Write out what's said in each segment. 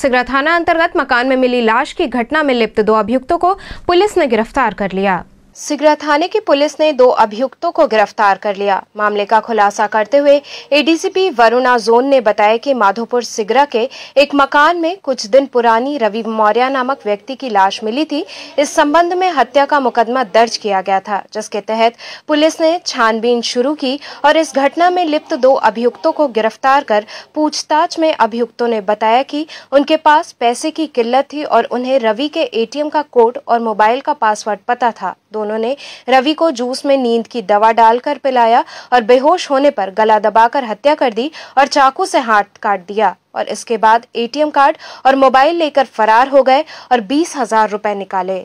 सिगरा थाना अंतर्गत मकान में मिली लाश की घटना में लिप्त दो अभियुक्तों को पुलिस ने गिरफ्तार कर लिया। सिगरा थाने की पुलिस ने दो अभियुक्तों को गिरफ्तार कर लिया। मामले का खुलासा करते हुए एडीसीपी वरुणा जोन ने बताया कि माधोपुर सिगरा के एक मकान में कुछ दिन पुरानी रवि मौर्या नामक व्यक्ति की लाश मिली थी। इस संबंध में हत्या का मुकदमा दर्ज किया गया था, जिसके तहत पुलिस ने छानबीन शुरू की और इस घटना में लिप्त दो अभियुक्तों को गिरफ्तार कर पूछताछ में अभियुक्तों ने बताया कि उनके पास पैसे की किल्लत थी और उन्हें रवि के ATM का कोड और मोबाइल का पासवर्ड पता था। दोनों ने रवि को जूस में नींद की दवा डालकर पिलाया और बेहोश होने पर गला दबाकर हत्या कर दी और चाकू से हाथ काट दिया और इसके बाद ATM कार्ड और मोबाइल लेकर फरार हो गए और 20,000 रुपए निकाले।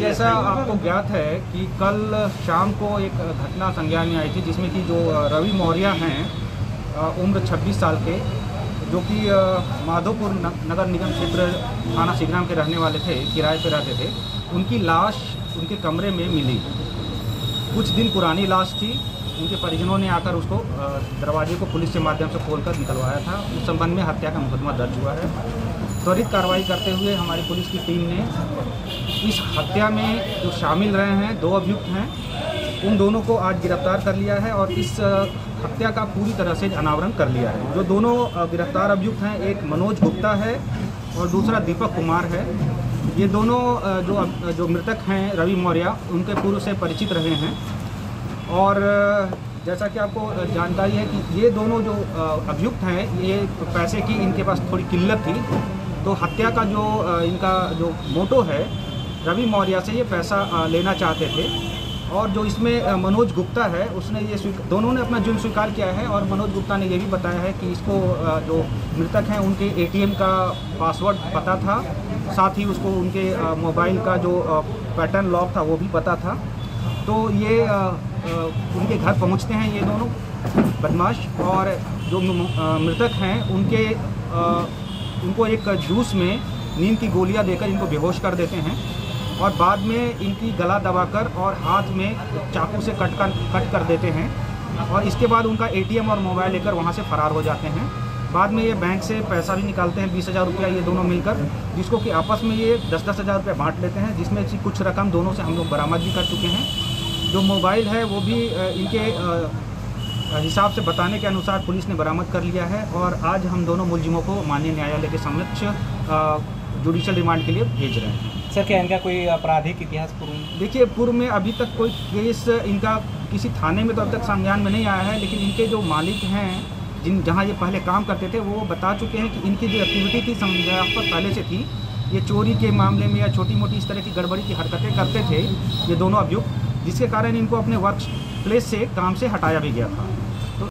जैसा आपको ज्ञात है कि कल शाम को एक घटना संज्ञान में आई थी, जिसमें कि जो रवि मौर्या हैं, उम्र 26 साल के, जो कि माधोपुर नगर निगम क्षेत्र थाना सिगरा के रहने वाले थे, किराए पर रहते थे। उनकी लाश उनके कमरे में मिली, कुछ दिन पुरानी लाश थी। उनके परिजनों ने आकर उसको दरवाजे को पुलिस के माध्यम से खोलकर निकलवाया था। उस संबंध में हत्या का मुकदमा दर्ज हुआ है। त्वरित कार्रवाई करते हुए हमारी पुलिस की टीम ने इस हत्या में जो शामिल रहे हैं, दो अभियुक्त हैं, उन दोनों को आज गिरफ्तार कर लिया है और इस हत्या का पूरी तरह से अनावरण कर लिया है। जो दोनों गिरफ्तार अभियुक्त हैं, एक मनोज गुप्ता है और दूसरा दीपक कुमार है। ये दोनों जो मृतक हैं रवि मौर्या, उनके पूर्व से परिचित रहे हैं और जैसा कि आपको जानकारी है कि ये दोनों जो अभियुक्त हैं, ये पैसे की इनके पास थोड़ी किल्लत थी, तो हत्या का जो इनका जो मोटो है, रवि मौर्या से ये पैसा लेना चाहते थे। और जो इसमें मनोज गुप्ता है, उसने ये दोनों ने अपना जुर्म स्वीकार किया है और मनोज गुप्ता ने ये भी बताया है कि इसको जो मृतक हैं उनके ATM का पासवर्ड पता था, साथ ही उसको उनके मोबाइल का जो पैटर्न लॉक था वो भी पता था। तो ये उनके घर पहुंचते हैं ये दोनों बदमाश और जो मृतक हैं उनको एक जूस में नींद की गोलियाँ देकर इनको बेहोश कर देते हैं और बाद में इनकी गला दबाकर और हाथ में चाकू से कट कर देते हैं और इसके बाद उनका ATM और मोबाइल लेकर वहां से फरार हो जाते हैं। बाद में ये बैंक से पैसा भी निकालते हैं, 20,000 रुपया ये दोनों मिलकर, जिसको कि आपस में ये 10-10 हज़ार रुपये बाँट लेते हैं, जिसमें से कुछ रकम दोनों से हम लोग बरामद भी कर चुके हैं। जो मोबाइल है वो भी इनके हिसाब से बताने के अनुसार पुलिस ने बरामद कर लिया है और आज हम दोनों मुलजिमों को माननीय न्यायालय के समक्ष जुडिशियल रिमांड के लिए भेज रहे हैं। सर, क्या इनका कोई आपराधिक इतिहास पूर्व में? देखिए, पूर्व में अभी तक कोई केस इनका किसी थाने में तो अब तक संज्ञान में नहीं आया है, लेकिन इनके जो मालिक हैं, जहाँ ये पहले काम करते थे, वो बता चुके हैं कि इनकी जो एक्टिविटी थी संज्ञान पर पहले से थी। ये चोरी के मामले में या छोटी मोटी इस तरह की गड़बड़ी की हरकतें करते थे ये दोनों अभियुक्त, जिसके कारण इनको अपने वर्क प्लेस से काम से हटाया भी गया था।